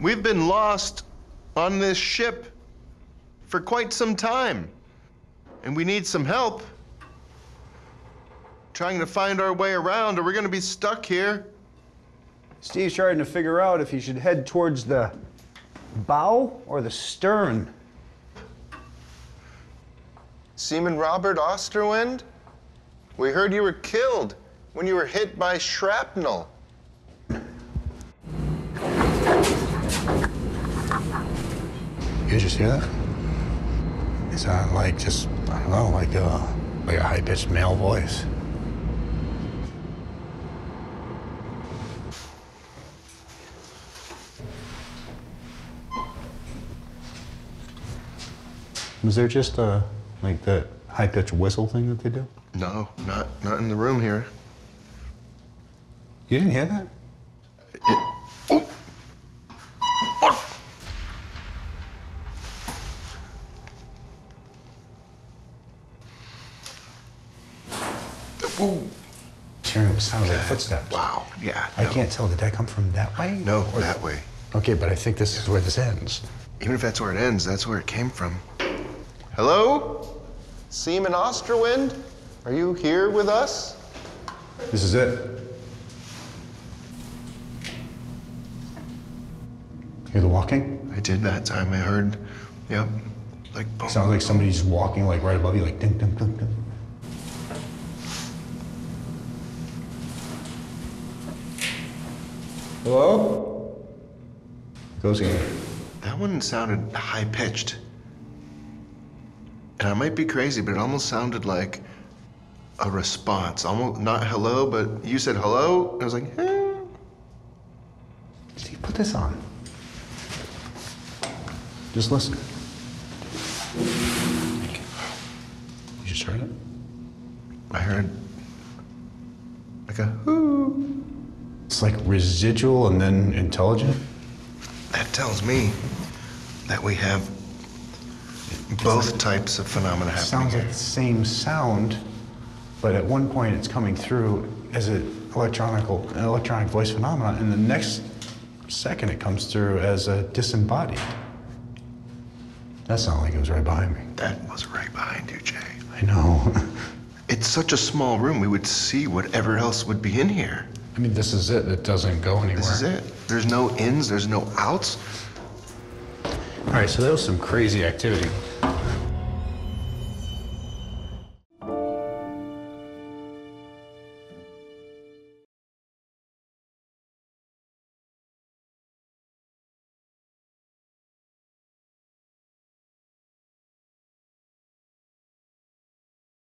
We've been lost on this ship for quite some time, and we need some help trying to find our way around, or we're going to be stuck here. Steve's trying to figure out if he should head towards the bow or the stern. Seaman Robert Osterwind, we heard you were killed when you were hit by shrapnel. You just hear that? It sounded like just, I don't know, like a high-pitched male voice. Was there just a, like that high-pitched whistle thing that they do? No, not in the room here. You didn't hear that? Sounds like footsteps. Wow, yeah. I can't tell. Did that come from that way? No, or that way. Okay, but I think this is where this ends. Even if that's where it ends, that's where it came from. Hello? Seaman Osterwind? Are you here with us? This is it. You hear the walking? I did that time. I heard, yep. Like, boom. Sounds like somebody's walking like right above you, like ding, ding, ding, ding. Hello? Goes again. That one sounded high-pitched. And I might be crazy, but it almost sounded like a response. Almost not hello, but you said hello, and I was like, eh. Steve, put this on. Just listen. You just heard it? I heard like a whoo. It's like residual and then intelligent? That tells me that we have both types of phenomena happening. It sounds like the same sound, but at one point it's coming through as an electronic voice phenomenon, and the next second it comes through as a disembodied. That sounded like it was right behind me. That was right behind you, Jay. I know. It's such a small room, we would see whatever else would be in here. I mean, this is it. It doesn't go anywhere. This is it. There's no ins, there's no outs. All right, so that was some crazy activity.